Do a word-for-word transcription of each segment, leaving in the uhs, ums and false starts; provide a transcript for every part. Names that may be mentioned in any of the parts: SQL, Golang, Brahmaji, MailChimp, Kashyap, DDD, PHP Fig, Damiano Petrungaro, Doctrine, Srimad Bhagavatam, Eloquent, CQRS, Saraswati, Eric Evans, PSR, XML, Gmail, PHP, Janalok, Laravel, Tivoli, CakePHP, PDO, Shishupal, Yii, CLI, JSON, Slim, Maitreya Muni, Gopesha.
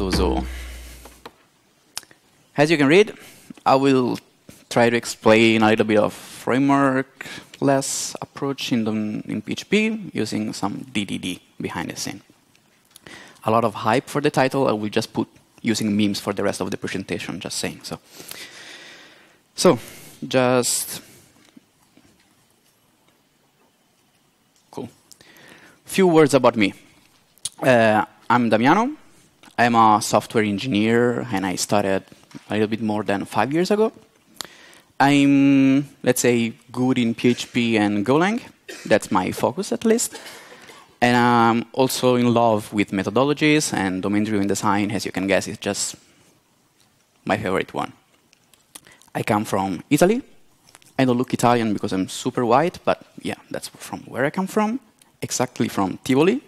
so, so. As you can read, I will try to explain a little bit of framework-less approach in, the, in P H P using some D D D behind the scene. A lot of hype for the title. I will just put using memes for the rest of the presentation, just saying so. So, just... Cool. Few words about me. Uh, I'm Damiano. I'm a software engineer, and I started a little bit more than five years ago. I'm, let's say, good in P H P and Golang. That's my focus, at least. And I'm also in love with methodologies and domain-driven design. As you can guess, it's just my favorite one. I come from Italy. I don't look Italian because I'm super white, but yeah, that's from where I come from, exactly from Tivoli.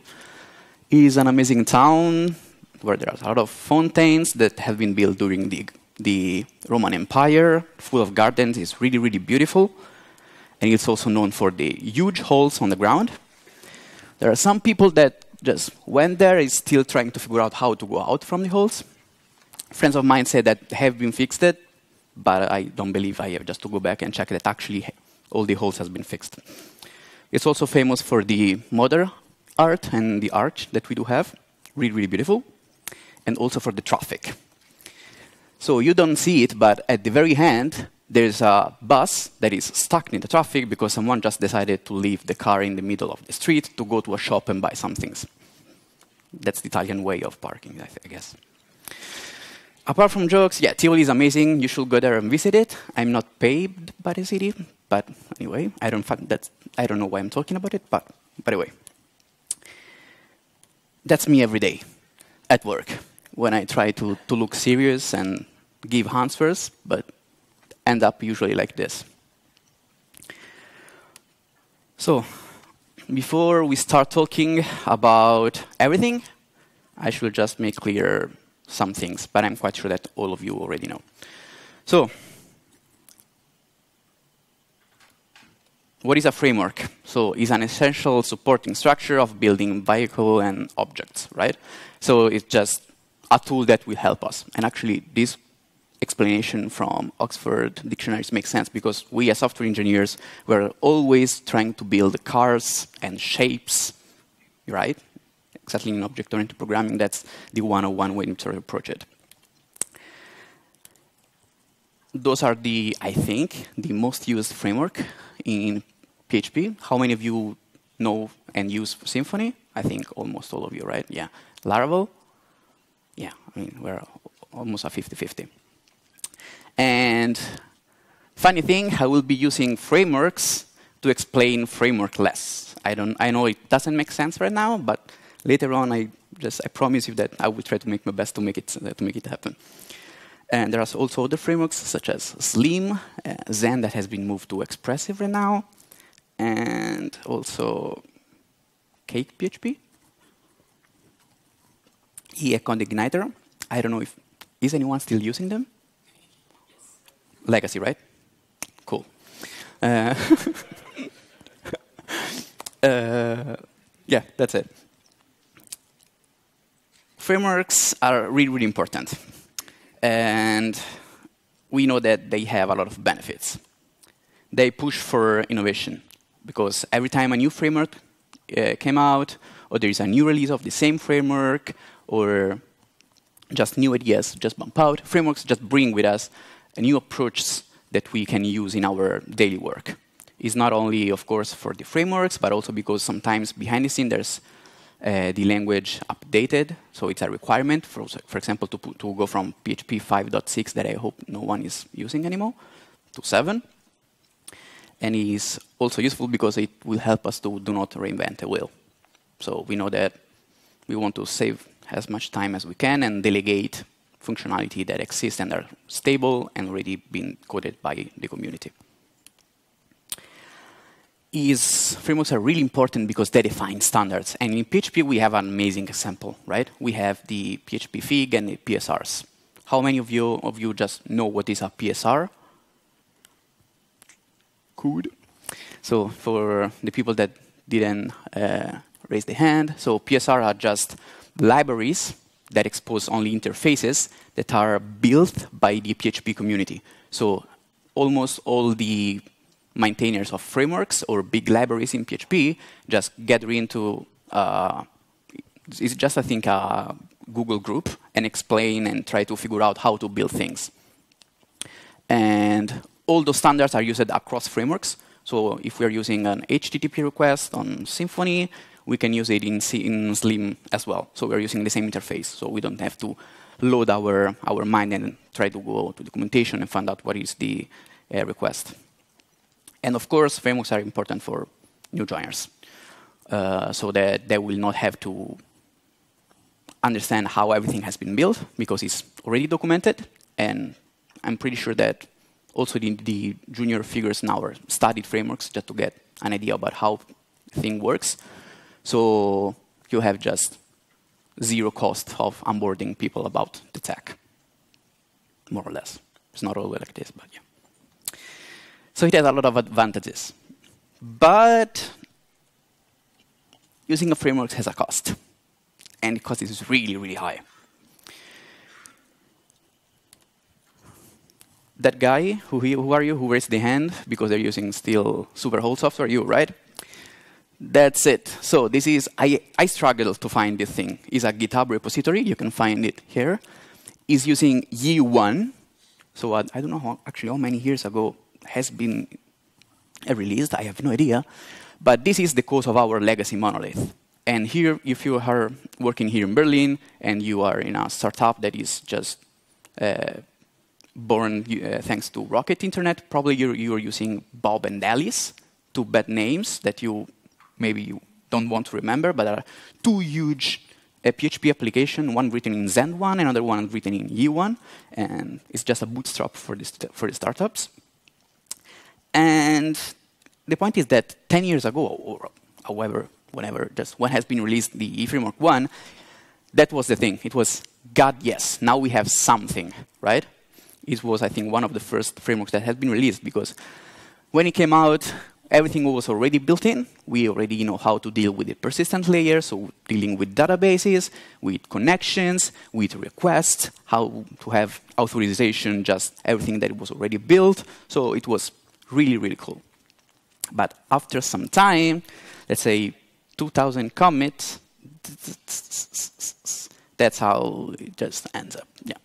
It's an amazing town where there are a lot of fountains that have been built during the, the Roman Empire, full of gardens. It's really, really beautiful. And it's also known for the huge holes on the ground. There are some people that just went there is still trying to figure out how to go out from the holes. Friends of mine said that have been fixed, it, but I don't believe I have just to go back and check that actually all the holes has been fixed. It's also famous for the modern art and the arch that we do have, really, really beautiful, and also for the traffic. So you don't see it, but at the very end, there's a bus that is stuck in the traffic because someone just decided to leave the car in the middle of the street to go to a shop and buy some things. That's the Italian way of parking, I, I guess. Apart from jokes, yeah, Tivoli is amazing. You should go there and visit it. I'm not paid by the city, but anyway, I don't, find that, I don't know why I'm talking about it, but by the way. That's me every day at work when I try to, to look serious and give answers, but end up usually like this. So before we start talking about everything, I should just make clear some things, but I'm quite sure that all of you already know. So what is a framework? So it's an essential supporting structure of building vehicle and objects, right? So it's just a tool that will help us. And actually, this explanation from Oxford Dictionaries makes sense because we as software engineers were always trying to build cars and shapes, right? Exactly in object-oriented programming, that's the one oh one way to approach it. Those are the, I think, the most used framework in P H P. How many of you know and use Symfony? I think almost all of you, right? Yeah. Laravel? Yeah, I mean, we're almost a fifty fifty. And funny thing, I will be using frameworks to explain framework-less. I, don't, I know it doesn't make sense right now, but later on, I, just, I promise you that I will try to make my best to make it, to make it happen. And there are also other frameworks, such as Slim, uh, Zend that has been moved to Expressive right now, and also CakePHP, Yii Igniter. I don't know if, is anyone still using them? Yes. Legacy, right? Cool. Uh, uh, yeah, that's it. Frameworks are really, really important. And we know that they have a lot of benefits. They push for innovation, because every time a new framework uh, came out, or there is a new release of the same framework, or just new ideas just bump out, frameworks just bring with us a new approach that we can use in our daily work. It's not only, of course, for the frameworks, but also because sometimes behind the scenes there's Uh, the language updated, so it's a requirement, for, for example, to, put, to go from P H P five point six, that I hope no one is using anymore, to seven. And it's also useful because it will help us to do not reinvent the wheel. So we know that we want to save as much time as we can and delegate functionality that exists and are stable and already been coded by the community. Is frameworks are really important because they define standards. And in P H P, we have an amazing example, right? We have the P H P Fig and the P S Rs. How many of you, of you just know what is a P S R? Code. So for the people that didn't uh, raise their hand, so P S R are just libraries that expose only interfaces that are built by the P H P community. So almost all the maintainers of frameworks or big libraries in P H P just gather into, uh, it's just, I think, a Google group and explain and try to figure out how to build things. And all those standards are used across frameworks. So if we're using an H T T P request on Symfony, we can use it in, C in Slim as well. So we're using the same interface. So we don't have to load our, our mind and try to go to documentation and find out what is the uh, request. And of course, frameworks are important for new joiners. Uh, so that they will not have to understand how everything has been built, because it's already documented. And I'm pretty sure that also the, the junior figures now are studied frameworks just to get an idea about how thing works. So you have just zero cost of onboarding people about the tech, more or less. It's not always like this, but yeah. So it has a lot of advantages. But using a framework has a cost. And the cost is really, really high. That guy, who, who are you, who raised the hand, because they're using still Superhold software, you, right? That's it. So this is, I, I struggled to find this thing. It's a GitHub repository. You can find it here. It's using Yii one. So I, I don't know how, actually how many years ago has been released. I have no idea. But this is the cause of our legacy monolith. And here, if you are working here in Berlin, and you are in a startup that is just uh, born uh, thanks to Rocket Internet, probably you're, you're using Bob and Alice, two bad names that you maybe you don't want to remember, but there are two huge uh, P H P applications, one written in Zend one, another one written in Yii one, and it's just a bootstrap for the, for the startups. And the point is that ten years ago, or however, whenever, just when has been released the Yii Framework one, that was the thing. It was, God, yes, now we have something, right? It was, I think, one of the first frameworks that had been released, because when it came out, everything was already built in. We already know how to deal with the persistent layer, so dealing with databases, with connections, with requests, how to have authorization, just everything that was already built. So it was really, really cool. But after some time, let's say two thousand commits, that's how it just ends up. Yeah.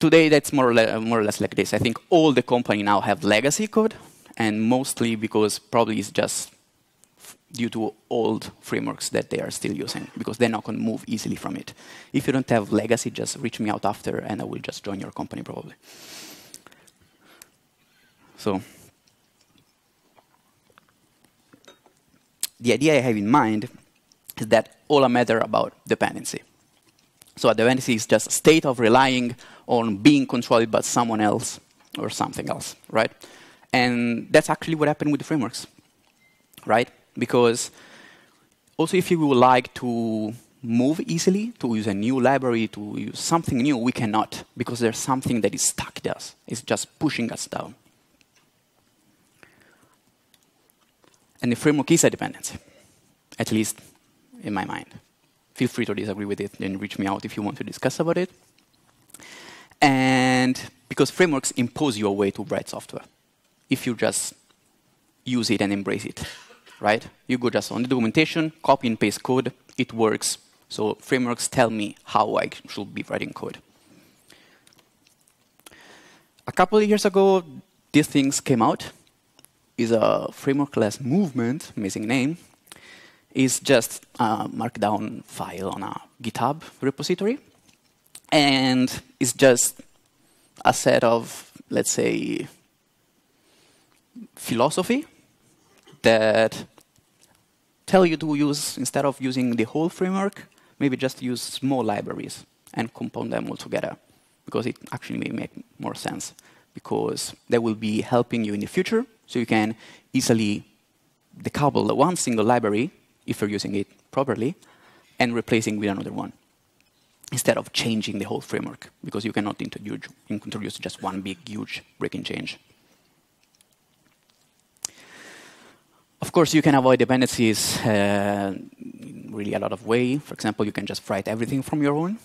Today, that's more or less, more or less like this. I think all the company now have legacy code. And mostly because probably it's just due to old frameworks that they are still using, because they're not going to move easily from it. If you don't have legacy, just reach me out after, and I will just join your company, probably. So the idea I have in mind is that all a matter about dependency. So a dependency is just a state of relying on being controlled by someone else or something else, right? And that's actually what happened with the frameworks, right? Because also if you would like to move easily, to use a new library, to use something new, we cannot, because there's something that is stuck to us. It's just pushing us down. And the framework is a dependency, at least in my mind. Feel free to disagree with it, then reach me out if you want to discuss about it. And because frameworks impose your way to write software. If you just use it and embrace it, right? You go just on the documentation, copy and paste code, it works. So frameworks tell me how I should be writing code. A couple of years ago, these things came out. It's a framework-less movement, amazing name. It's just a markdown file on a GitHub repository. And it's just a set of, let's say, philosophy that tell you to use, instead of using the whole framework, maybe just use small libraries and compound them all together, because it actually may make more sense, because they will be helping you in the future, so you can easily decouple one single library, if you're using it properly, and replacing with another one, instead of changing the whole framework, because you cannot introduce, introduce just one big, huge breaking change. Of course, you can avoid dependencies uh, in really a lot of ways. For example, you can just write everything from your own,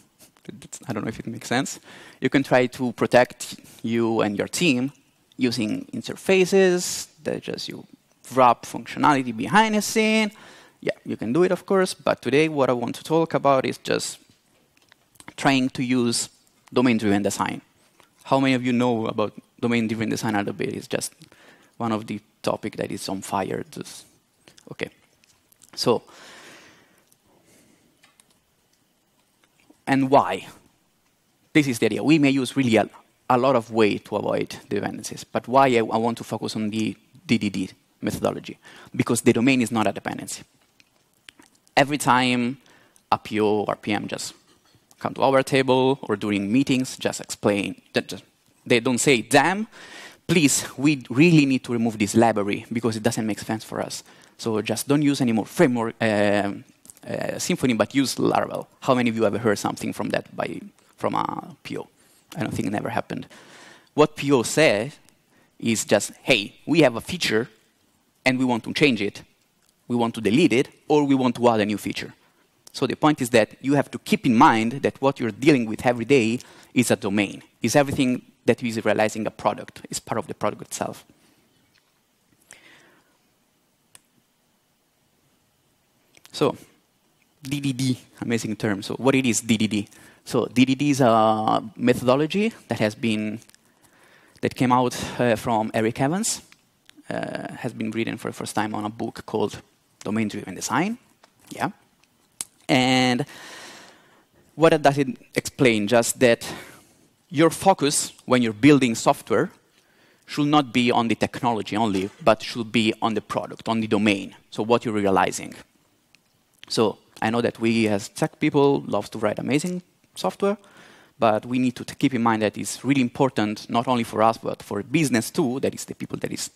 That's, I don't know if it makes sense. You can try to protect you and your team using interfaces that just you wrap functionality behind a scene. Yeah, you can do it, of course. But today, what I want to talk about is just trying to use domain-driven design. How many of you know about domain-driven design a little bit? It's just one of the topics that is on fire. Just, okay. So, and why? This is the idea. We may use really a, a lot of ways to avoid dependencies, but why I, I want to focus on the D D D methodology? Because the domain is not a dependency. Every time a P O or P M just come to our table or during meetings, just explain. They don't say, damn, please, we really need to remove this library because it doesn't make sense for us. So just don't use any more framework, uh, Uh, Symfony, but use Laravel. How many of you ever heard something from that by from a P O? I don't think it never happened. What P O said is just, hey, we have a feature, and we want to change it. We want to delete it, or we want to add a new feature. So the point is that you have to keep in mind that what you're dealing with every day is a domain. It's everything that is realizing a product. It's part of the product itself. So D D D, amazing term. So what it is, D D D? So D D D is a methodology that has been, that came out uh, from Eric Evans, uh, has been written for the first time on a book called Domain-Driven Design. Yeah. And what does it explain? Just that your focus when you're building software should not be on the technology only, but should be on the product, on the domain. So what you're realizing. So I know that we as tech people love to write amazing software, but we need to keep in mind that it's really important, not only for us, but for business too, that is the people that is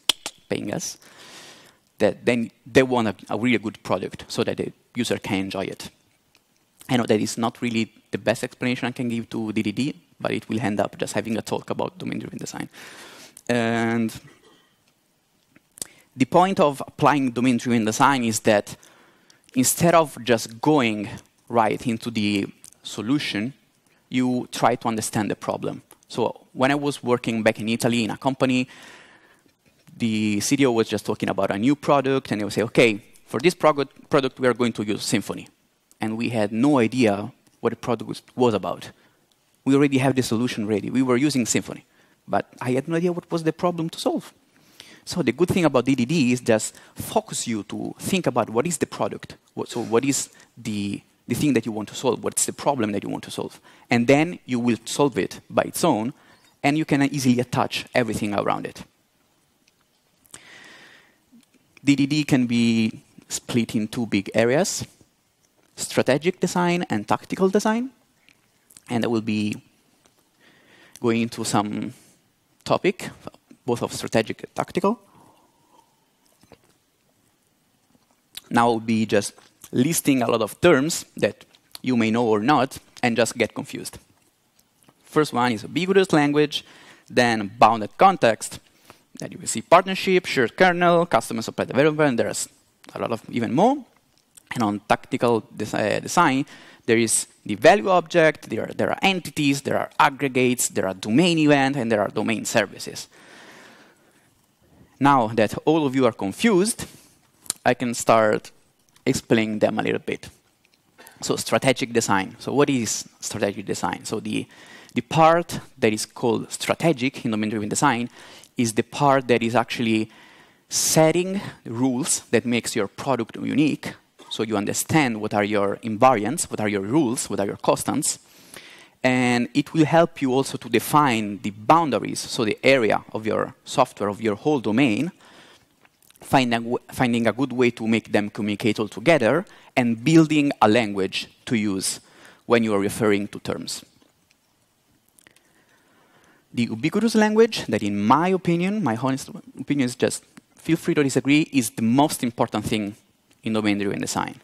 paying us, that then they want a, a really good product so that the user can enjoy it. I know that is not really the best explanation I can give to D D D, but it will end up just having a talk about domain-driven design. And the point of applying domain-driven design is that instead of just going right into the solution, you try to understand the problem. So when I was working back in Italy in a company, the C D O was just talking about a new product, and they would say, OK, for this product, product we are going to use Symfony. And we had no idea what the product was about. We already have the solution ready. We were using Symfony. But I had no idea what was the problem to solve. So the good thing about D D D is just focus you to think about what is the product. What, so what is the, the thing that you want to solve? What's the problem that you want to solve? And then you will solve it by its own, and you can easily attach everything around it. D D D can be split in two big areas, strategic design and tactical design. And I will be going into some topic, both of strategic and tactical. Now I'll be just listing a lot of terms that you may know or not and just get confused. First one is ambiguous language, then bounded context. Then you will see partnership, shared kernel, customer supply development. There's a lot of even more. And on tactical des uh, design, there is the value object, there are, there are entities, there are aggregates, there are domain events, and there are domain services. Now that all of you are confused, I can start explaining them a little bit. So strategic design. So what is strategic design? So the, the part that is called strategic in domain-driven design is the part that is actually setting the rules that makes your product unique. So you understand what are your invariants, what are your rules, what are your constants. And it will help you also to define the boundaries, so the area of your software, of your whole domain, find a, finding a good way to make them communicate all together, and building a language to use when you are referring to terms. The ubiquitous language that, in my opinion, my honest opinion is just, feel free to disagree, is the most important thing in domain-driven design.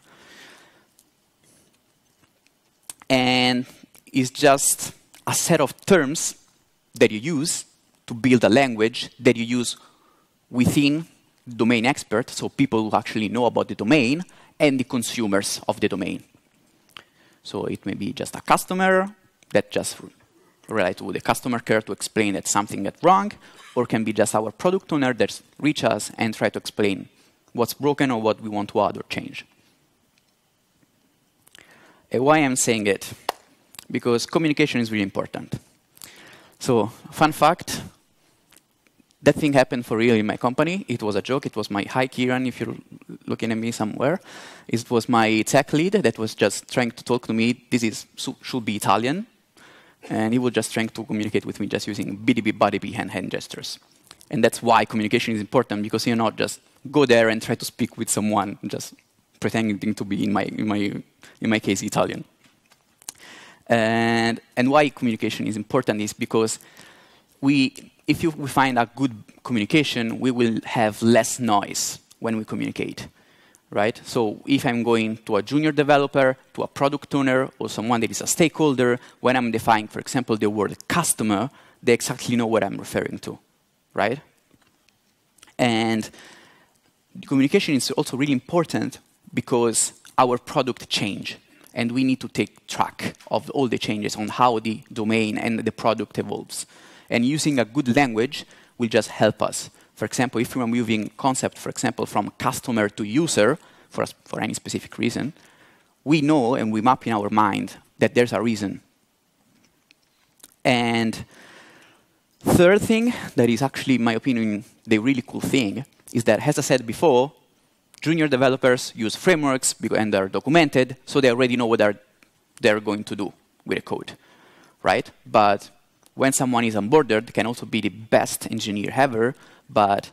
And is just a set of terms that you use to build a language that you use within domain experts, so people who actually know about the domain, and the consumers of the domain. So it may be just a customer, that just relate to the customer care to explain that something went wrong, or can be just our product owner that reach us and try to explain what's broken or what we want to add or change. And why I'm saying it? Because communication is really important. So, fun fact, that thing happened for real in my company. It was a joke. It was my, hi Kiran, if you're looking at me somewhere. It was my tech lead that was just trying to talk to me. This is, should be Italian. And he was just trying to communicate with me just using B D B, B D B, and hand gestures. And that's why communication is important, because you're not just go there and try to speak with someone, just pretending to be, in my, in my, in my case, Italian. And, and why communication is important is because we, if you, we find a good communication, we will have less noise when we communicate. Right? So if I'm going to a junior developer, to a product owner, or someone that is a stakeholder, when I'm defining, for example, the word customer, they exactly know what I'm referring to. Right? And communication is also really important because our product changes, and we need to take track of all the changes on how the domain and the product evolves. And using a good language will just help us. For example, if we're moving concept, for example, from customer to user, for, us, for any specific reason, we know and we map in our mind that there's a reason. And third thing that is actually, in my opinion, the really cool thing is that, as I said before, junior developers use frameworks and they're documented, so they already know what they're, they're going to do with the code, right? But when someone is onboarded, they can also be the best engineer ever, but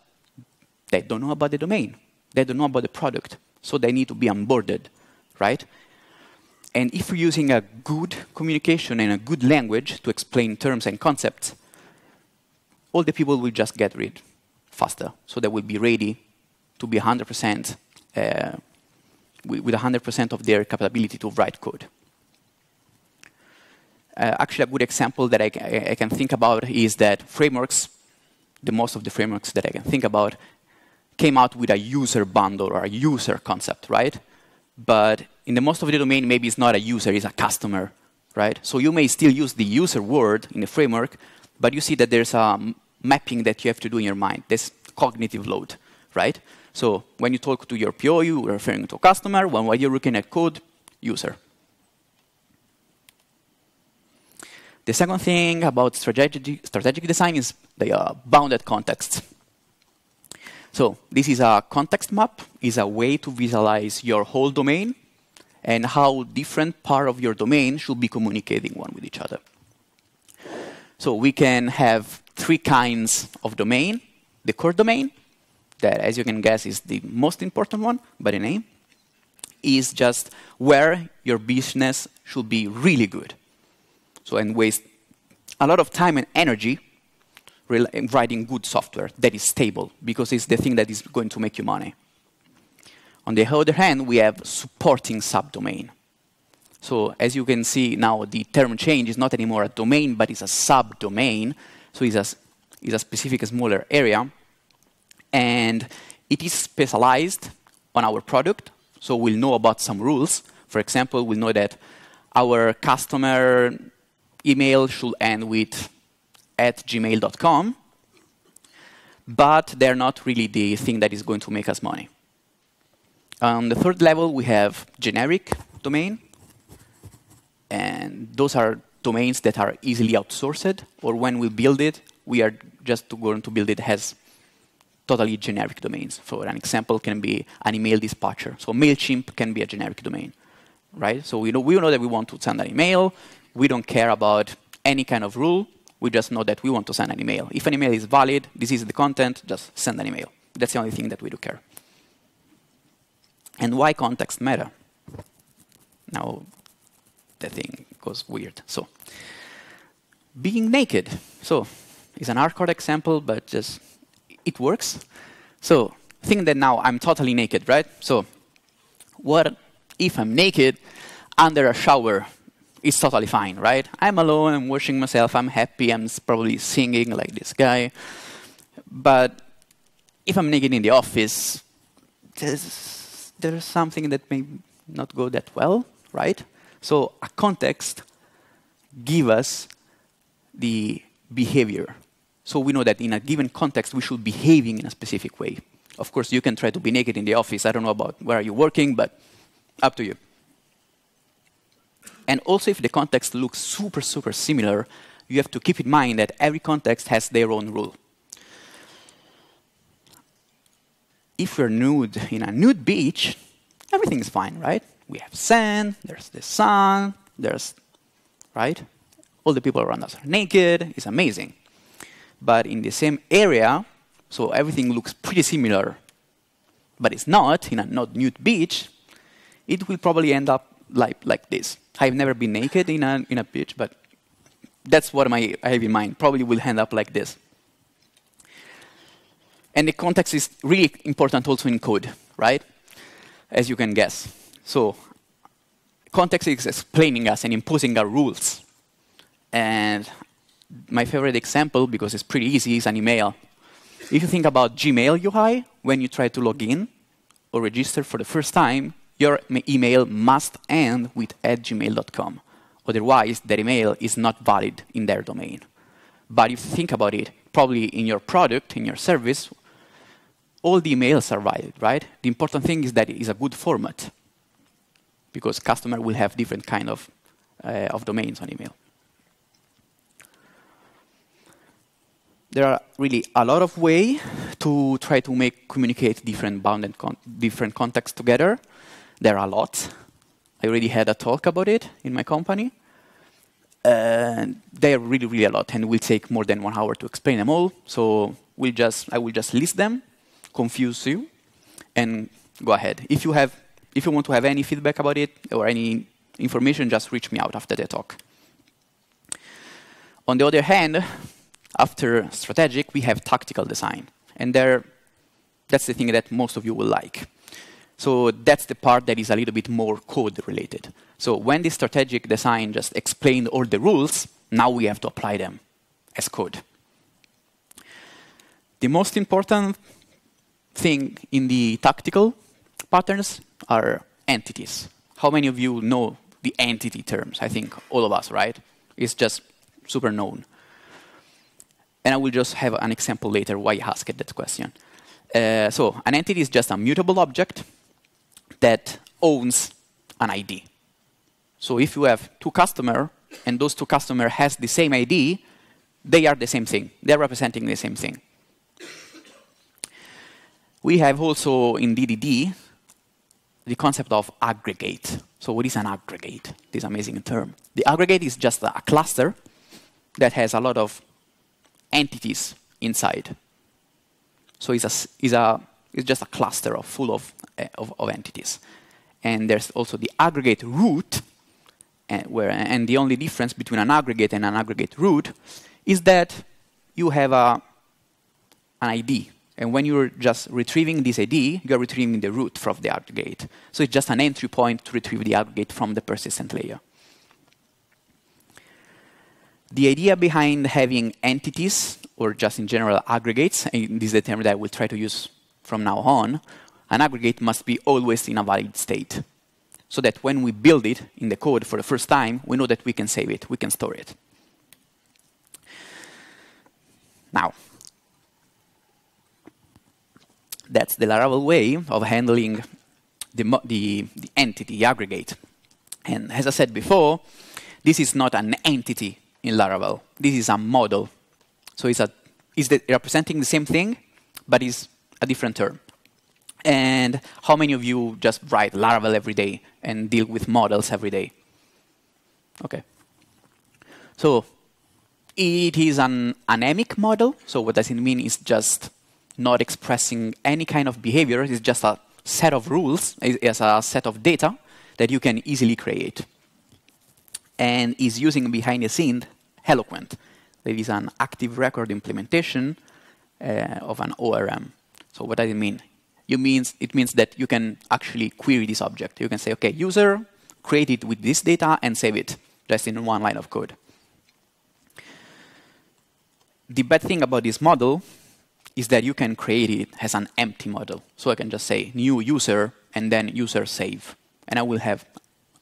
they don't know about the domain. They don't know about the product, so they need to be onboarded, right? And if we're using a good communication and a good language to explain terms and concepts, all the people will just get read faster, so they will be ready to be one hundred percent, uh, with one hundred percent of their capability to write code. Uh, actually, a good example that I, I can think about is that frameworks, the most of the frameworks that I can think about, came out with a user bundle or a user concept, right? But in the most of the domain, maybe it's not a user, it's a customer, right? So you may still use the user word in the framework, but you see that there's a mapping that you have to do in your mind, this cognitive load, right? So when you talk to your P O, you're referring to a customer. When while you're looking at code, user. The second thing about strategic, strategic design is the uh, bounded context. So this is a context map. It's a way to visualize your whole domain and how different parts of your domain should be communicating one with each other. So we can have three kinds of domain. The core domain, that, as you can guess, is the most important one by the name, is just where your business should be really good. So, and waste a lot of time and energy writing good software that is stable, because it's the thing that is going to make you money. On the other hand, we have supporting subdomain. So, as you can see now, the term change is not anymore a domain, but it's a subdomain. So, it's a, it's a specific, smaller area. And it is specialized on our product, so we'll know about some rules. For example, we'll know that our customer email should end with at gmail dot com, but they're not really the thing that is going to make us money. On the third level, we have generic domain, and those are domains that are easily outsourced, or when we build it, we are just going to build it as totally generic domains. For an example, can be an email dispatcher. So MailChimp can be a generic domain, right? So we know, we know that we want to send an email. We don't care about any kind of rule. We just know that we want to send an email. If an email is valid, this is the content, just send an email. That's the only thing that we do care. And why context matter? Now, the thing goes weird. So, being naked. So, it's an hardcore example, but just it works. So think that now I'm totally naked, right? So what if I'm naked under a shower? It's totally fine, right? I'm alone, I'm washing myself, I'm happy, I'm probably singing like this guy. But if I'm naked in the office, there's, there's something that may not go that well, right? So a context give us the behavior. So we know that in a given context, we should be behaving in a specific way. Of course, you can try to be naked in the office. I don't know about where are you working, but up to you. And also, if the context looks super, super similar, you have to keep in mind that every context has their own rule. If we're nude in a nude beach, everything is fine, right? We have sand, there's the sun, there's, right? All the people around us are naked, it's amazing. But in the same area, so everything looks pretty similar, but it's not, in a not nude beach, it will probably end up like, like this. I've never been naked in a, in a beach, but that's what my, I have in mind. Probably will end up like this. And the context is really important also in code, right? As you can guess. So context is explaining us and imposing our rules. And my favorite example, because it's pretty easy, is an email. If you think about Gmail U I, when you try to log in or register for the first time, your email must end with at gmail dot com. Otherwise, that email is not valid in their domain. But if you think about it, probably in your product, in your service, all the emails are valid, right? The important thing is that it is a good format, because customer will have different kind of, uh, of domains on email. There are really a lot of ways to try to make communicate different bound and con different contexts together. There are a lot. I already had a talk about it in my company. Uh, they are really, really a lot, and it will take more than one hour to explain them all. So we'll just, I will just list them, confuse you, and go ahead. If you have, if you want to have any feedback about it or any information, just reach me out after the talk. On the other hand, after strategic, we have tactical design. And there, that's the thing that most of you will like. So that's the part that is a little bit more code-related. So when the strategic design just explained all the rules, now we have to apply them as code. The most important thing in the tactical patterns are entities. How many of you know the entity terms? I think all of us, right? It's just super known. And I will just have an example later why I asked that question. Uh, so an entity is just a mutable object that owns an I D. So if you have two customers, and those two customers has the same I D, they are the same thing. They're representing the same thing. We have also in D D D the concept of aggregate. So what is an aggregate? This amazing term. The aggregate is just a cluster that has a lot of entities inside. So it's, a, it's, a, it's just a cluster of, full of, uh, of, of entities. And there's also the aggregate root, and, where, and the only difference between an aggregate and an aggregate root is that you have a, an I D. And when you're just retrieving this I D, you're retrieving the root from the aggregate. So it's just an entry point to retrieve the aggregate from the persistent layer. The idea behind having entities, or just in general aggregates, and this is the term that I will try to use from now on, an aggregate must be always in a valid state, so that when we build it in the code for the first time, we know that we can save it, we can store it. Now, that's the Laravel way of handling the, the, the entity, the aggregate. And as I said before, this is not an entity in Laravel. This is a model. So it's, a, it's the, representing the same thing, but it's a different term. And how many of you just write Laravel every day and deal with models every day? OK. So it is an anemic model. So what does it mean is just not expressing any kind of behavior. It's just a set of rules, it's a set of data that you can easily create. And is using behind the scenes Eloquent. There is an active record implementation uh, of an O R M. So what does it mean? It means, it means that you can actually query this object. You can say, OK, user, create it with this data and save it, just in one line of code. The bad thing about this model is that you can create it as an empty model. So I can just say new user and then user save. And I will have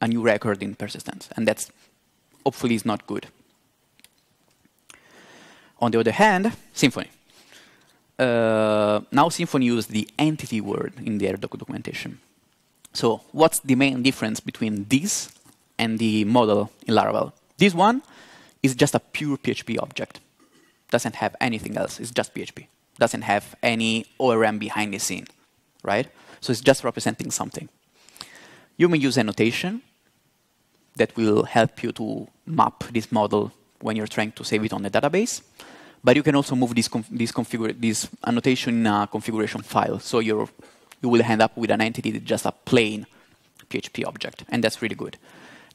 a new record in persistence. And that's hopefully is not good. On the other hand, Symfony. Uh, now Symfony uses the entity word in their doc documentation. So what's the main difference between this and the model in Laravel? This one is just a pure P H P object. Doesn't have anything else. It's just P H P. Doesn't have any O R M behind the scene, right? So it's just representing something. You may use annotation that will help you to map this model when you're trying to save it on the database. But you can also move this, conf this, configura this annotation in a configuration file. So you're, you will end up with an entity that's just a plain P H P object. And that's really good.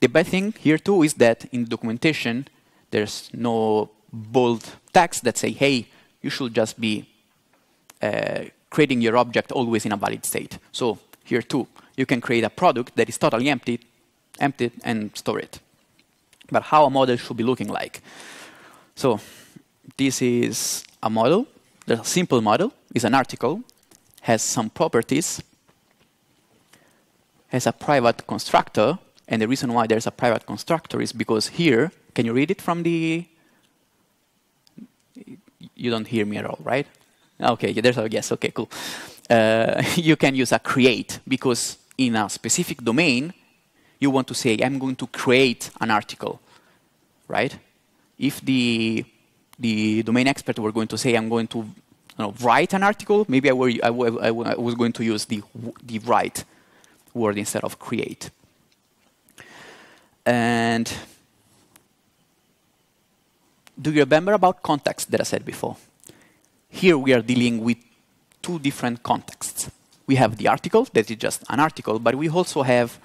The bad thing here, too, is that in documentation, there's no bold text that say, hey, you should just be uh, creating your object always in a valid state. So here, too, you can create a product that is totally empty, empty and store it. But how a model should be looking like. So this is a model. There's a simple model. It's an article. Has some properties. Has a private constructor. And the reason why there's a private constructor is because here, can you read it from the? You don't hear me at all, right? OK, yeah, there's a yes. OK, cool. Uh, you can use a create, because in a specific domain, you want to say, I'm going to create an article, right? If the, the domain expert were going to say, I'm going to you know, write an article, maybe I, were, I, I, I was going to use the, the write word instead of create. And do you remember about context that I said before? Here we are dealing with two different contexts. We have the article, that is just an article, but we also have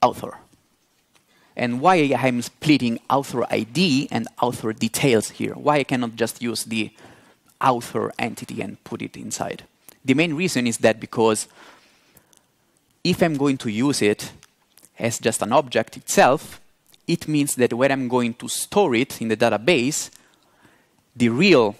author. And why I am splitting author I D and author details here? Why I cannot just use the author entity and put it inside? The main reason is that because if I'm going to use it as just an object itself, it means that when I'm going to store it in the database, the real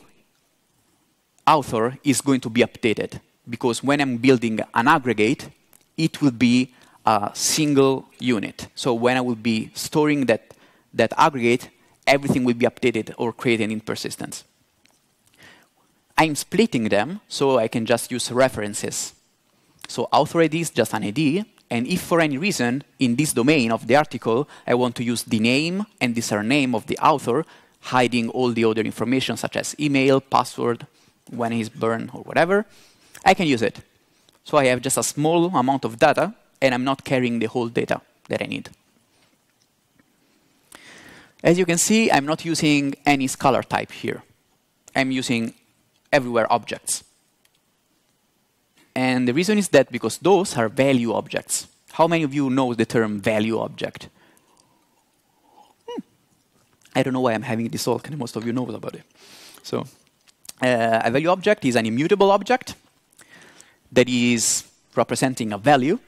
author is going to be updated. Because when I'm building an aggregate, it will be a single unit. So when I will be storing that, that aggregate, everything will be updated or created in persistence. I'm splitting them, so I can just use references. So author I D is just an I D. And if for any reason, in this domain of the article, I want to use the name and the surname of the author, hiding all the other information, such as email, password, when he's born, or whatever, I can use it. So I have just a small amount of data, and I'm not carrying the whole data that I need. As you can see, I'm not using any scalar type here. I'm using everywhere objects. And the reason is that because those are value objects. How many of you know the term value object? Hmm. I don't know why I'm having this talk, and most of you know about it. So uh, a value object is an immutable object that is representing a value.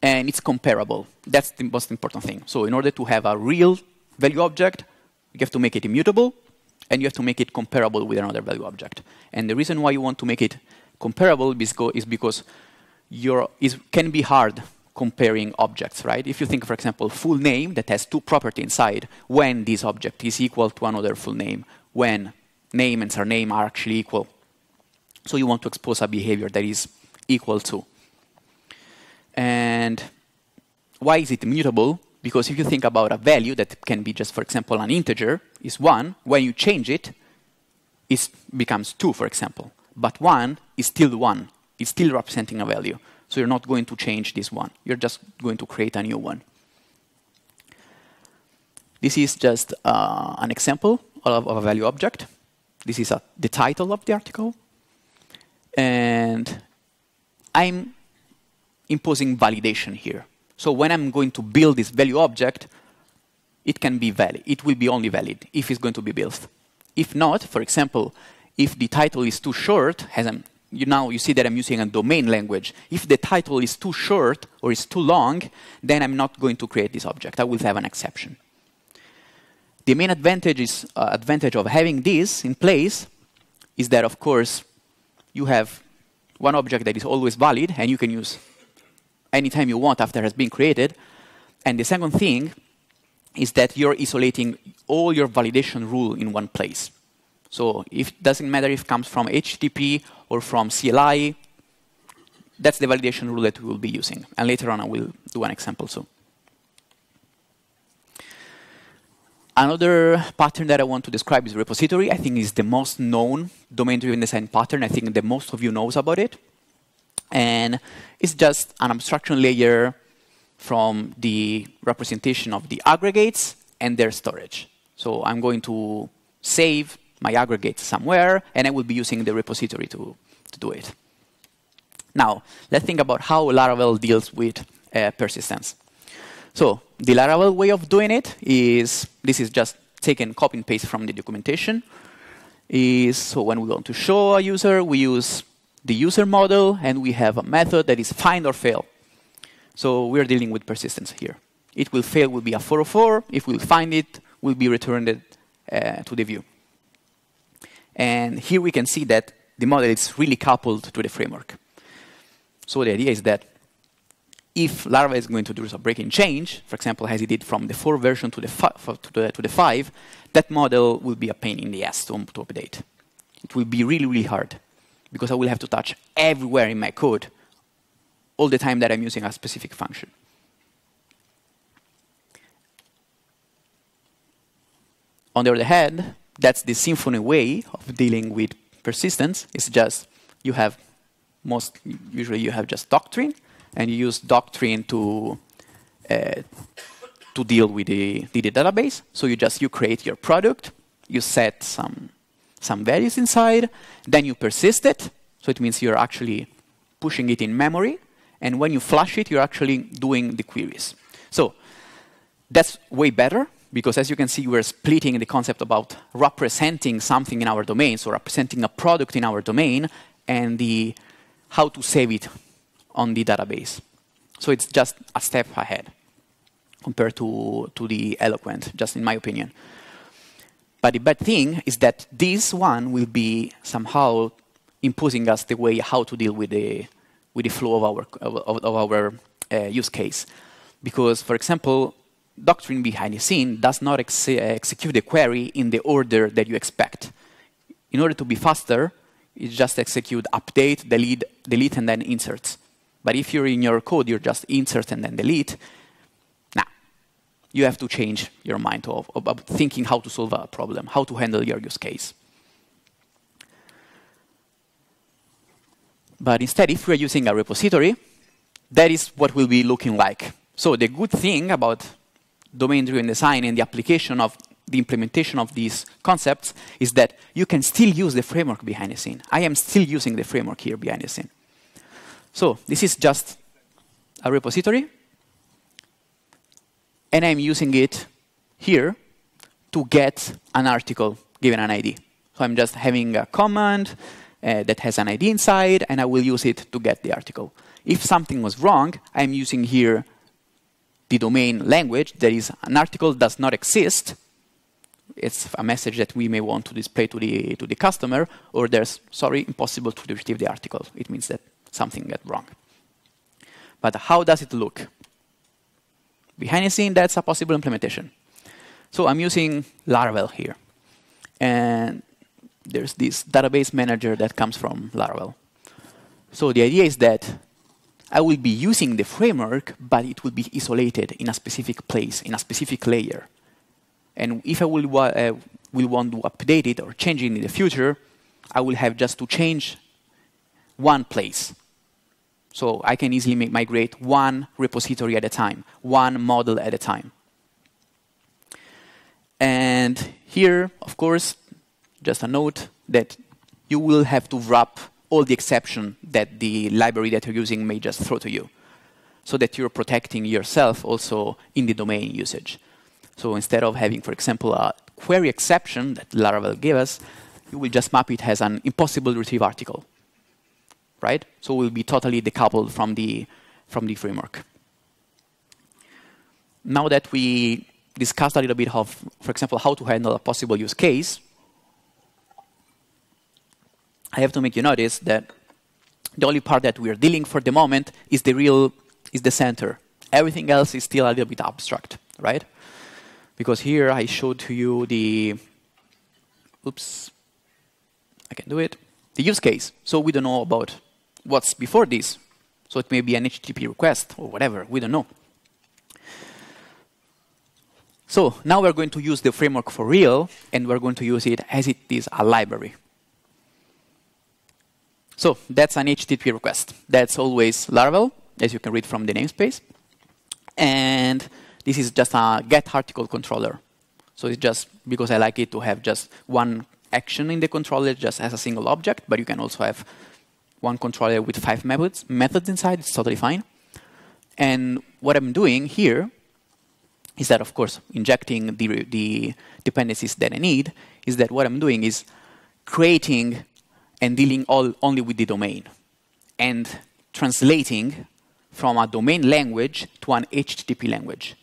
And it's comparable. That's the most important thing. So in order to have a real value object, you have to make it immutable, and you have to make it comparable with another value object. And the reason why you want to make it comparable is because it can be hard comparing objects, right? If you think, for example, full name that has two properties inside, when this object is equal to another full name, when name and surname are actually equal. So you want to expose a behavior that is equal to. And why is it immutable? Because if you think about a value that can be just, for example, an integer, is one. When you change it, it becomes two, for example. But one is still one. It's still representing a value. So you're not going to change this one. You're just going to create a new one. This is just uh, an example of, of a value object. This is a, the title of the article. And I'm imposing validation here. So when I'm going to build this value object, it can be valid. It will be only valid if it's going to be built. If not, for example, if the title is too short, as I'm, you now you see that I'm using a domain language. If the title is too short or is too long, then I'm not going to create this object. I will have an exception. The main advantage is uh, advantage of having this in place is that, of course, you have one object that is always valid, and you can use anytime you want after it has been created. And the second thing is that you're isolating all your validation rule in one place. So if, it doesn't matter if it comes from H T T P or from C L I, that's the validation rule that we will be using. And later on, I will do an example soon. Another pattern that I want to describe is repository. I think is the most known domain-driven design pattern. I think that most of you knows about it. And it's just an abstraction layer from the representation of the aggregates and their storage. So I'm going to save my aggregates somewhere, and I will be using the repository to, to do it. Now, let's think about how Laravel deals with uh, persistence. So the Laravel way of doing it is, this is just taken copy and paste from the documentation. Is, so when we want to show a user, we use the user model, and we have a method that is find or fail. So we're dealing with persistence here. It will fail will be a four oh four. If we'll find it, will be returned uh, to the view. And here we can see that the model is really coupled to the framework. So the idea is that if Laravel is going to do some breaking change, for example, as it did from the four version to the, to the, to the five, that model will be a pain in the ass to, to update. It will be really, really hard, because I will have to touch everywhere in my code all the time that I'm using a specific function. On the other hand, that's the Symfony way of dealing with persistence. It's just you have most, usually you have just Doctrine, and you use Doctrine to uh, to deal with the, the database. So you just you create your product, you set some some values inside, then you persist it. So it means you're actually pushing it in memory, and when you flush it, you're actually doing the queries. So that's way better, because as you can see, we're splitting the concept about representing something in our domain, so representing a product in our domain, and the how to save it on the database. So it's just a step ahead compared to, to the Eloquent, just in my opinion. But the bad thing is that this one will be somehow imposing us the way how to deal with the, with the flow of our, of, of our uh, use case. Because, for example, Doctrine behind the scene does not ex execute the query in the order that you expect. In order to be faster, it just execute update, delete, delete, and then inserts. But if you're in your code, you're just insert and then delete. Nah, you have to change your mind of, of, of thinking how to solve a problem, how to handle your use case. But instead, if we're using a repository, that is what will be looking like. So the good thing about domain-driven design and the application of the implementation of these concepts is that you can still use the framework behind the scene. I am still using the framework here behind the scene. So this is just a repository, and I'm using it here to get an article given an I D. So I'm just having a command uh, that has an I D inside, and I will use it to get the article. If something was wrong, I'm using here the domain language, that is an article does not exist. It's a message that we may want to display to the, to the customer, or there's, sorry, impossible to retrieve the article. It means that something went wrong. But how does it look? Behind the scene, that's a possible implementation. So I'm using Laravel here. And there's this database manager that comes from Laravel. So the idea is that I will be using the framework, but it will be isolated in a specific place, in a specific layer. And if I will, wa uh, will want to update it or change it in the future, I will have just to change one place. So I can easily make migrate one repository at a time, one model at a time. And here, of course, just a note that you will have to wrap all the exception that the library that you're using may just throw to you, so that you're protecting yourself also in the domain usage. So instead of having, for example, a query exception that Laravel gave us, you will just map it as an impossible retrieve article, right? So we'll be totally decoupled from the, from the framework. Now that we discussed a little bit of, for example, how to handle a possible use case, I have to make you notice that the only part that we are dealing for the moment is the real, is the center. Everything else is still a little bit abstract, right? because here I showed to you the, oops, I can do it, the use case. So we don't know about what's before this. So it may be an H T T P request or whatever, we don't know. So now we're going to use the framework for real, and we're going to use it as it is a library. So that's an H T T P request. That's always Laravel, as you can read from the namespace. And this is just a get article controller. So it's just because I like it to have just one action in the controller just as a single object, but you can also have one controller with five methods, methods inside. It's totally fine. And what I'm doing here is that, of course, injecting the, the dependencies that I need, is that what I'm doing is creating and dealing all, only with the domain and translating from a domain language to an H T T P language.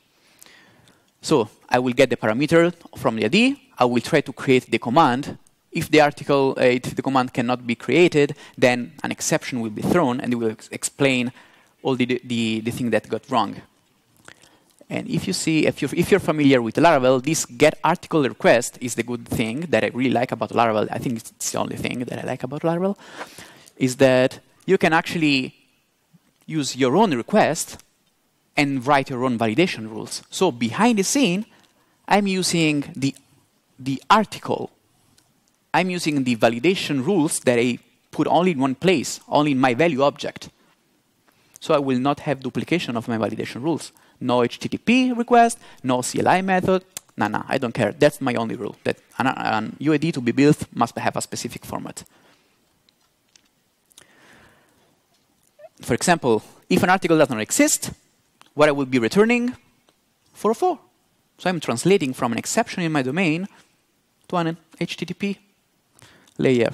So I will get the parameter from the I D. I will try to create the command. If the article, uh, if the command cannot be created, then an exception will be thrown, and it will ex explain all the, the, the thing that got wrong. And if you see, if you're, if you're familiar with Laravel, this get article request is the good thing that I really like about Laravel. I think it's the only thing that I like about Laravel, is that you can actually use your own request and write your own validation rules. So behind the scene, I'm using the, the article. I'm using the validation rules that I put only in one place, only in my value object. So I will not have duplication of my validation rules. No H T T P request, no C L I method. No, no, I don't care. That's my only rule, that an, an U I D to be built must have a specific format. For example, if an article doesn't exist, what I will be returning? four oh four. So I'm translating from an exception in my domain to an H T T P layer.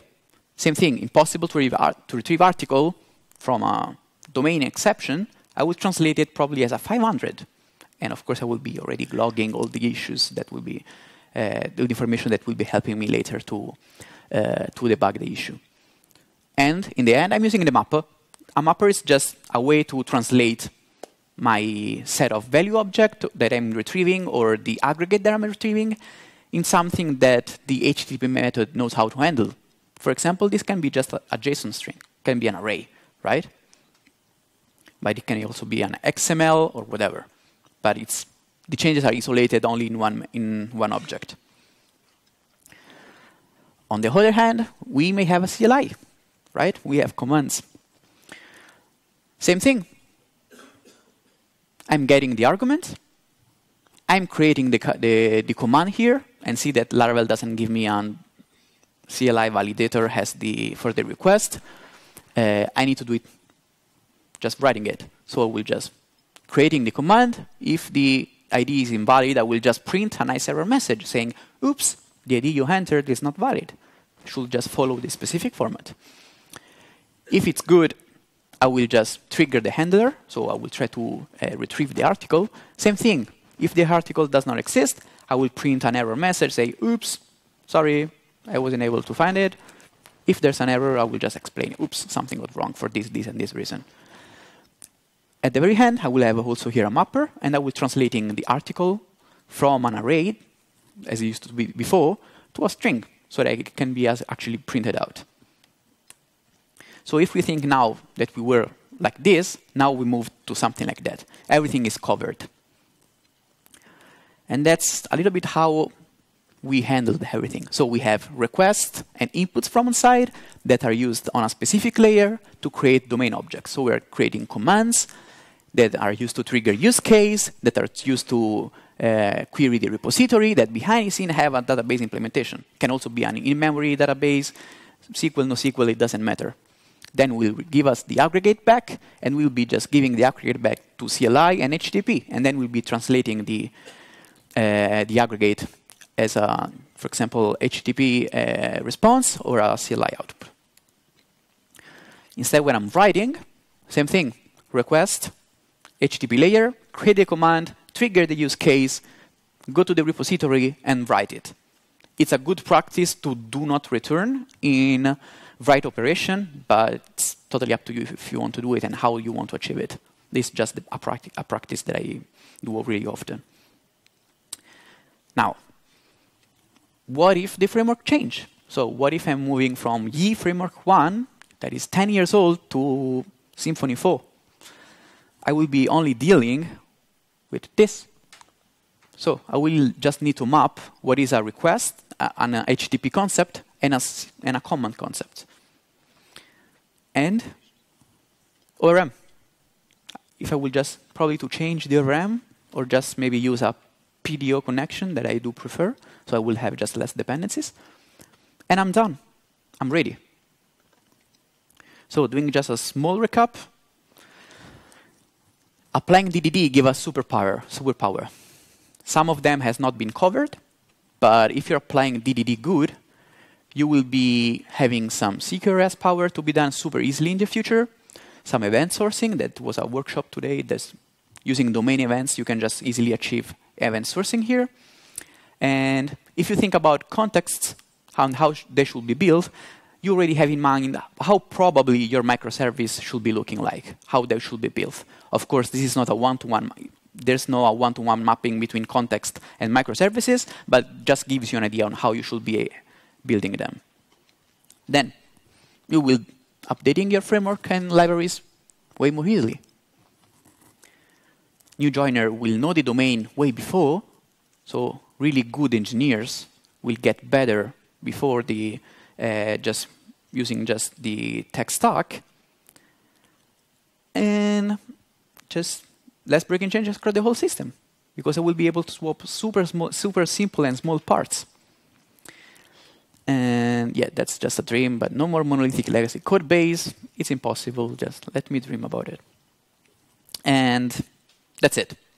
Same thing, impossible to, to retrieve article from a domain exception. I will translate it probably as a five hundred. And of course, I will be already logging all the issues that will be, uh, the information that will be helping me later to, uh, to debug the issue. And in the end, I'm using the mapper. A mapper is just a way to translate my set of value object that I'm retrieving or the aggregate that I'm retrieving in something that the H T T P method knows how to handle. For example, this can be just a JSON string, can be an array, right? But it can also be an X M L or whatever. But it's, the changes are isolated only in one, in one object. On the other hand, we may have a C L I, right? We have commands. Same thing. I'm getting the argument. I'm creating the, the, the command here, and see that Laravel doesn't give me a C L I validator has the, for the request. Uh, I need to do it just writing it. So I will just creating the command. If the I D is invalid, I will just print a nice error message saying, oops, the I D you entered is not valid. It should just follow the specific format. If it's good, I will just trigger the handler. So I will try to uh, retrieve the article. Same thing. If the article does not exist, I will print an error message, say, oops, sorry, I wasn't able to find it. If there's an error, I will just explain, oops, something went wrong for this, this, and this reason. At the very end, I will have also here a mapper, and I will translating the article from an array, as it used to be before, to a string, so that it can be as actually printed out. So if we think now that we were like this, now we move to something like that. Everything is covered. And that's a little bit how we handled everything. So we have requests and inputs from inside that are used on a specific layer to create domain objects. So we are creating commands that are used to trigger use case, that are used to uh, query the repository, that behind the scene have a database implementation. Can also be an in-memory database, S Q L, no S Q L, it doesn't matter. Then will give us the aggregate back, and we'll be just giving the aggregate back to C L I and H T T P, and then we'll be translating the, uh, the aggregate as a, for example, H T T P uh, response or a C L I output. Instead, when I'm writing, same thing, request, H T T P layer, create a command, trigger the use case, go to the repository, and write it. It's a good practice to do not return in write operation, but it's totally up to you if you want to do it and how you want to achieve it. This is just a practice that I do really often. Now, what if the framework change? So what if I'm moving from Yii framework one, that is ten years old, to Symfony four? I will be only dealing with this. So I will just need to map what is a request, an H T T P concept, and a, and a command concept. And O R M. If I will just probably to change the O R M, or just maybe use a P D O connection that I do prefer, so I will have just less dependencies. And I'm done. I'm ready. So doing just a small recap, applying D D D gives us superpower, superpower. Some of them has not been covered, but if you're applying D D D good, you will be having some C Q R S power to be done super easily in the future, some event sourcing, that was a workshop today, that's using domain events, you can just easily achieve event sourcing here. And if you think about contexts and how sh they should be built, you already have in mind how probably your microservice should be looking like, how they should be built. Of course, this is not a one-to-one, there's no a one-to-one mapping between context and microservices, but just gives you an idea on how you should be building them. Then, you will updating your framework and libraries way more easily. New joiner will know the domain way before, so really good engineers will get better before the Uh, just using just the tech stack, and just less break and changes across the whole system, because I will be able to swap super small, super simple and small parts. And yeah, that's just a dream, but no more monolithic legacy code base. It's impossible. Just let me dream about it. And that's it.